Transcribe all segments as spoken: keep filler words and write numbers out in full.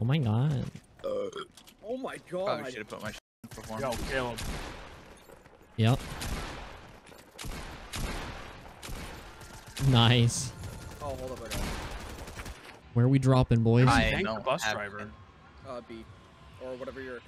Oh my god. Uh, oh my god. Probably should have put my shit in performance. Yo, kill him. Yep. Nice. Oh, hold up, I got it. Where are we dropping, boys? I Thank the bus driver. Uh, B. Or whatever you're...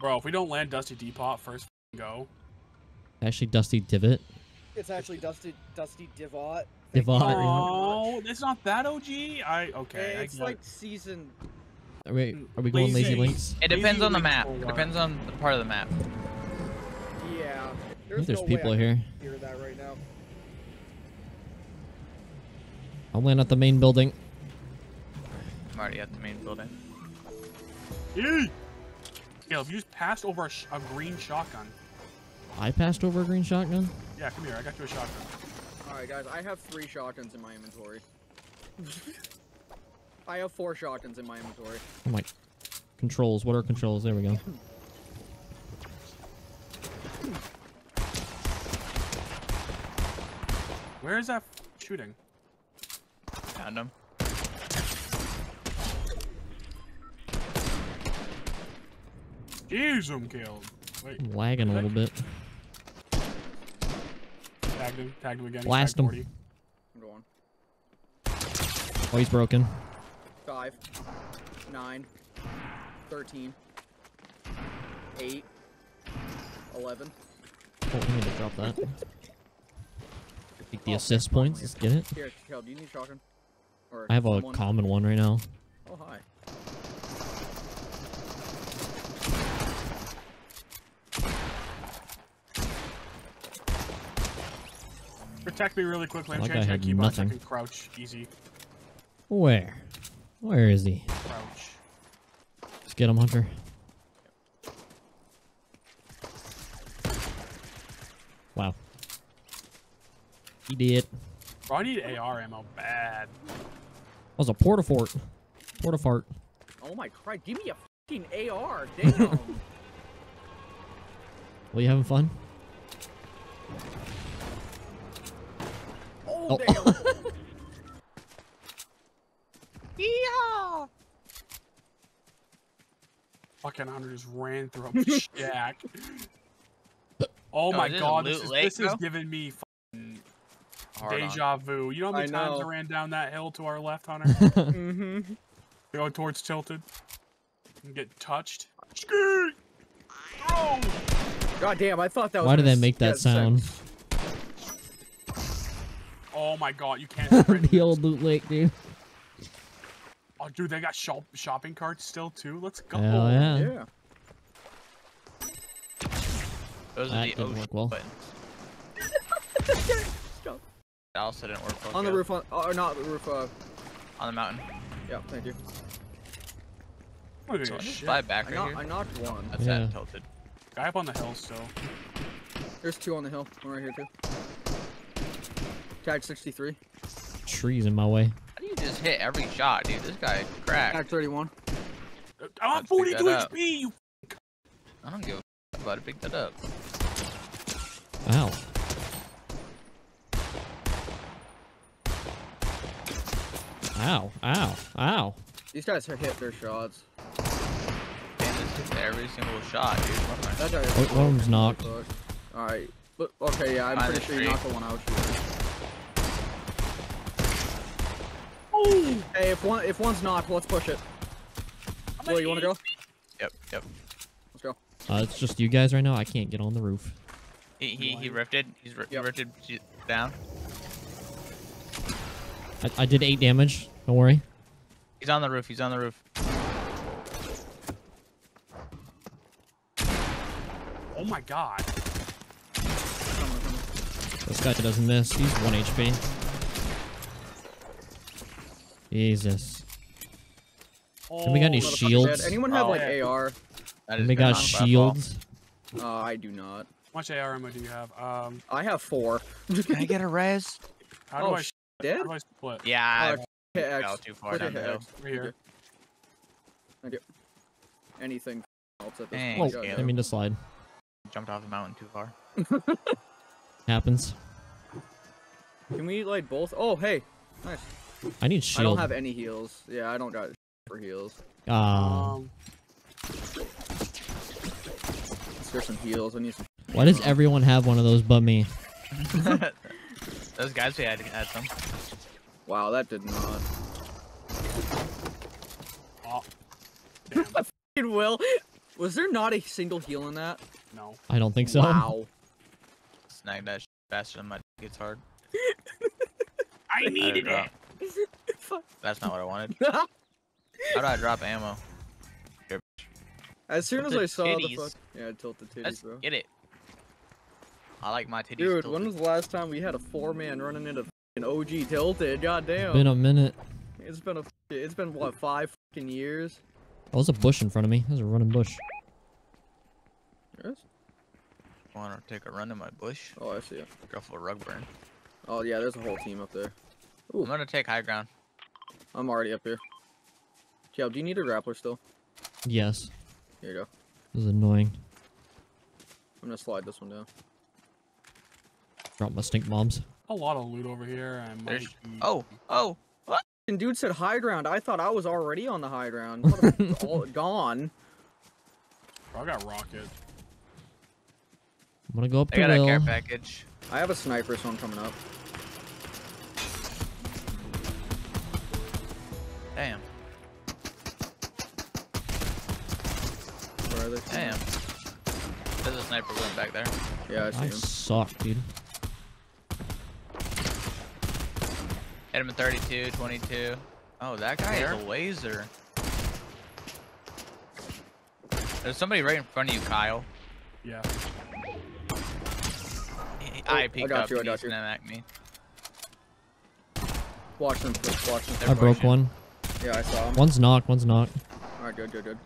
Bro, if we don't land Dusty Divot first go. Actually, Dusty Divot. It's actually Dusty Dusty Divot. Divot. Oh, it's not that O G. I okay. It's I like it. Season. Are we, are we going Lazy Links? It depends lazy on the map. It depends on the part of the map. Yeah. There's, I think there's no people way I here. Can hear that right now. I'll land at the main building. I'm already at the main building. Eee! Yeah, if you just passed over a, sh a green shotgun. I passed over a green shotgun? Yeah, come here. I got you a shotgun. Alright, guys. I have three shotguns in my inventory. I have four shotguns in my inventory. Oh my. Controls. What are controls? There we go. Where is that shooting? Found him. Jeez, I'm killed. Wait, I'm lagging a little bit. Tagged him, tagged him again. Blast him. forty. I'm going. Oh, he's broken. Five. Nine. Thirteen. Eight. Eleven. Oh, I need to drop that. Take the oh, assist points. Let's get it. Here, Chug, do you need a shotgun? Or I have a someone? common one right now. Oh, hi. Protect me really quickly. I'm like changing my keyboard. Nothing. I can crouch easy. Where? Where is he? Crouch. Let's get him, Hunter. Wow. He did. Bro, I need A R ammo bad. That was a porta fort. Porta fart. Oh my Christ! Give me a fucking A R. Damn. Well, you having fun? Oh, oh. Yeah. Fucking Hunter just ran through a shack. Oh no, my god, this, is, lake, this is giving me fucking deja vu. You know how many I times know. I ran down that hill to our left, Hunter? Mm-hmm. Go towards Tilted. And get touched. Oh! God damn, I thought that was... Why did they make that sound? Sick. Oh my god, you can't sprint. The old Loot Lake, dude. Oh, dude, they got shop shopping carts still, too? Let's go. Hell yeah. yeah. Those that are the didn't work well. That also didn't work well. On the roof, on, or not the roof, uh... on the mountain. Yeah, thank you. Oh, so fly back right I knocked, here. I knocked one. That's yeah. that Tilted. Guy up on the hill still. There's two on the hill. One right here, too. Tag sixty-three. Trees in my way. How do you just hit every shot, dude? This guy cracked. Tag thirty-one. I'm on forty-two H P, you f***ing I don't give a f*** about it. Pick that up. Wow. Ow, ow, ow. These guys have hit their shots. Damn, this hits every single shot, dude. That's right. One of them's knocked. Alright. Okay, yeah, I'm Find pretty sure you knocked the one out. Hey, if one if one's knocked, let's push it. Will, you want to go? Yep, yep. Let's go. Uh, it's just you guys right now. I can't get on the roof. He he he rifted. He's ri yep. rifted down. I I did eight damage. Don't worry. He's on the roof. He's on the roof. Oh my god. This guy doesn't miss. He's one H P. Jesus. Oh, we got any shields? Anyone have oh, like yeah. A R? We got shields. Uh, I do not. How much A R ammo do you have? Um, I have four. Can I get a res? How oh, do I? Did? How do I split? Yeah. Uh, I fell too far down the hill. Over here. Okay. Anything else at this Dang, point? Oh, I mean to slide. Jumped off the mountain too far. Happens. Can we like both? Oh hey, nice. I need shield. I don't have any heals. Yeah, I don't got for heals. Um. um Let's get some heals. I need some. Why does everyone have one of those but me? Those guys, we had to add some. Wow, that did not. Oh. Damn. I fucking will. Was there not a single heal in that? No. I don't think so. Wow. Snag that shit faster than my dick gets hard. I needed it. That's not what I wanted. How do I drop ammo? As soon as I saw the fuck. Yeah, tilt the titties, bro. Get it. I like my titties. Dude, when was the last time we had a four-man running into an O G Tilted? Goddamn. It's been a minute. It's been a. It's been what, five fucking years? Oh, there's a bush in front of me. There's a running bush. There is? I want to take a run in my bush. Oh, I see it. Go for a rug burn. Oh yeah, there's a whole team up there. Ooh. I'm gonna take high ground. I'm already up here. Chub, do you need a grappler still? Yes. Here you go. This is annoying. I'm gonna slide this one down. Drop my stink bombs. A lot of loot over here. I might... Oh, oh. What? And dude said high ground. I thought I was already on the high ground. All gone. Bro, I got rockets. I'm gonna go up I the I got hill. A care package. I have a sniper, so I'm coming up. Damn. Where are they? Damn. There's a sniper going back there. Yeah, I see I him. Suck, dude. Hit him at thirty-two, twenty-two. Oh, that guy there? Is a laser. There's somebody right in front of you, Kyle. Yeah. I peeked up and he's gonna attack me. Watch them, watch them. I broke one. Yeah, I saw him. One's knocked, one's knocked. Alright, good, good, good.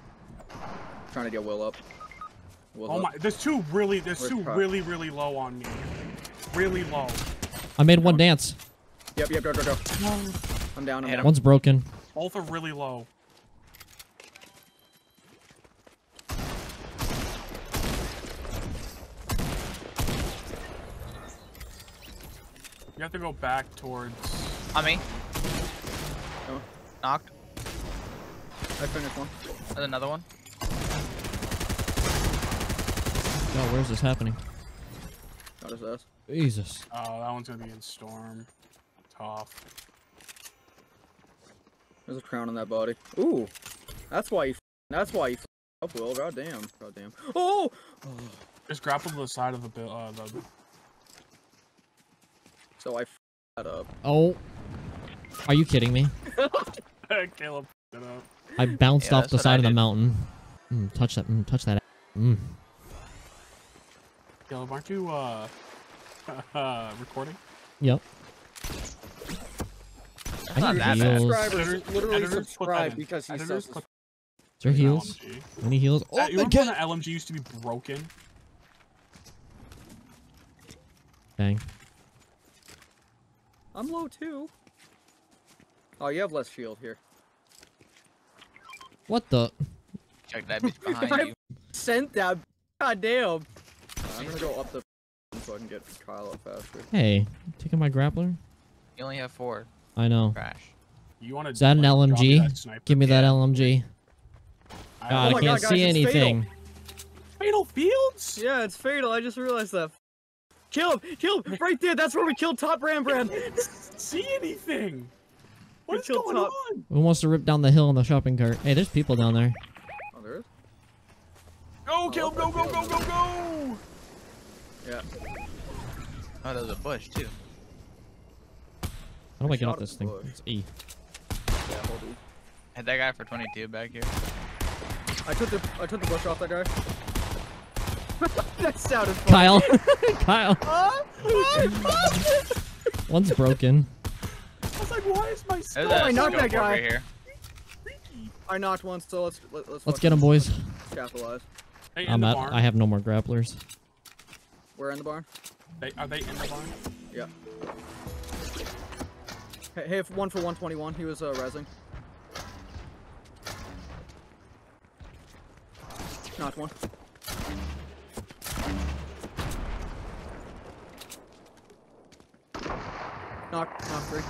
Trying to get Will up. Will oh up. my, there's two really, there's Where's two Kyle? really, really low on me. Really low. I made one dance. Yep, yep, go, go, go. No. I'm down, I'm down. One's broken. Both are really low. You have to go back towards... On me. Oh. Knocked. I finished one. There's another one. Oh, where's this happening? What is this? Jesus. Oh, that one's gonna be in storm. Tough. There's a crown on that body. Ooh. That's why you f That's why you f up, Will. God damn. God damn. Oh! Oh. Just grapple to the side of the... Uh, the... So I f***ed that up. Oh. Are you kidding me? Caleb f***ed it up. I bounced yeah, off the side I of did. the mountain. Mm, touch that. Mm, touch that. Mm. Caleb, aren't you, uh, uh, recording? Yep. That's I not that bad. Subscribers literally subscribe because he's so... Is there heals? Any heals? Oh, you remember when the L M G used to be broken? Dang. I'm low too. Oh, you have less shield here. What the? Check that bitch behind I you. Sent that. God damn. Uh, I'm gonna go up the so I can get Kyle up faster. Hey, taking my grappler. You only have four. I know. Crash. You want to? Is that an L M G? That Give me yeah. that L M G. I God, oh I can't God, see guys, anything. Fatal. Fatal Fields? Yeah, it's fatal. I just realized that. Kill him! Kill him! Right there! That's where we killed Top Rambran! See anything! What is going top. on? Who wants to rip down the hill on the shopping cart? Hey, there's people down there. Oh, there is? Go, Caleb! Go, go, go, go, go! Yeah. Oh, there's a bush, too. How do I get off this thing? Bush. It's E. Yeah, hold E. Had that guy for twenty-two back here. I took the, I took the bush off that guy. That sounded funny. Kyle. Kyle. Uh, uh, One's broken. I was like, why is my skull? I knocked that guy. Here. I knocked one, so let's let, let's, let's get him, boys. Let's capitalize. Hey, I'm at, I have no more grapplers. We're in the barn. They, are they in the barn? Yeah. Hey, hey, one for one twenty-one. He was uh, rezzing. Knocked one. Knock, knock three.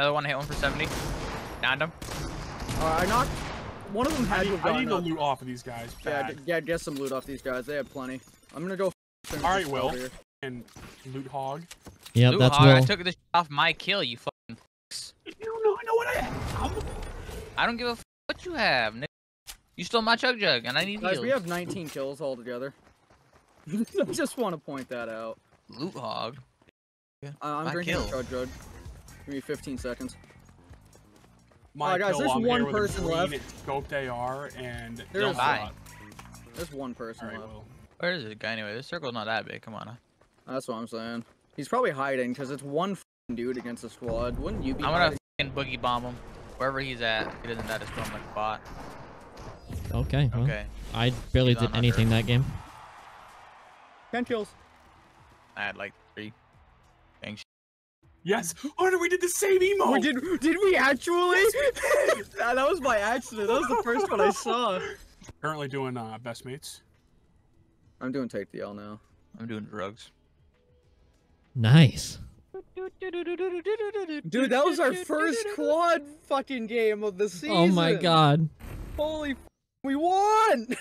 Another one hit one for seventy. Downed him. Uh, I knocked. One of them had to have I need, I need to loot off of these guys. Bad. Yeah, yeah, get some loot off these guys. They have plenty. I'm gonna go. Alright, Will. Here. And loot hog. Yeah, that's hog. Will. I took this off my kill, you fucking. You don't know, I know what I have. I don't give a fuck what you have, nigga. You stole my Chug Jug, and I need guys, heals. We have nineteen kills altogether. I just want to point that out. Loot hog. Yeah. Uh, I'm my drinking kill. Chug Jug. Give me fifteen seconds. My right, guys, there's I'm one person left. Scoped A R and there's, there's one person right, left. Will. Where is this guy anyway? This circle's not that big. Come on. Huh? That's what I'm saying. He's probably hiding because it's one f***ing dude against a squad. Wouldn't you be? I'm gonna f***ing boogie bomb him wherever he's at. He doesn't have to storm like a bot. Okay. Well, okay. I barely he's did anything under. that game. Ten kills. I had like three. Dang shit. Yes! Oh no, we did the same emote! We did, did we actually? That was by accident. That was the first one I saw. Currently doing uh, best mates. I'm doing take the L now. I'm doing drugs. Nice. Dude, that was our first quad fucking game of the season. Oh my god. Holy f***, we won!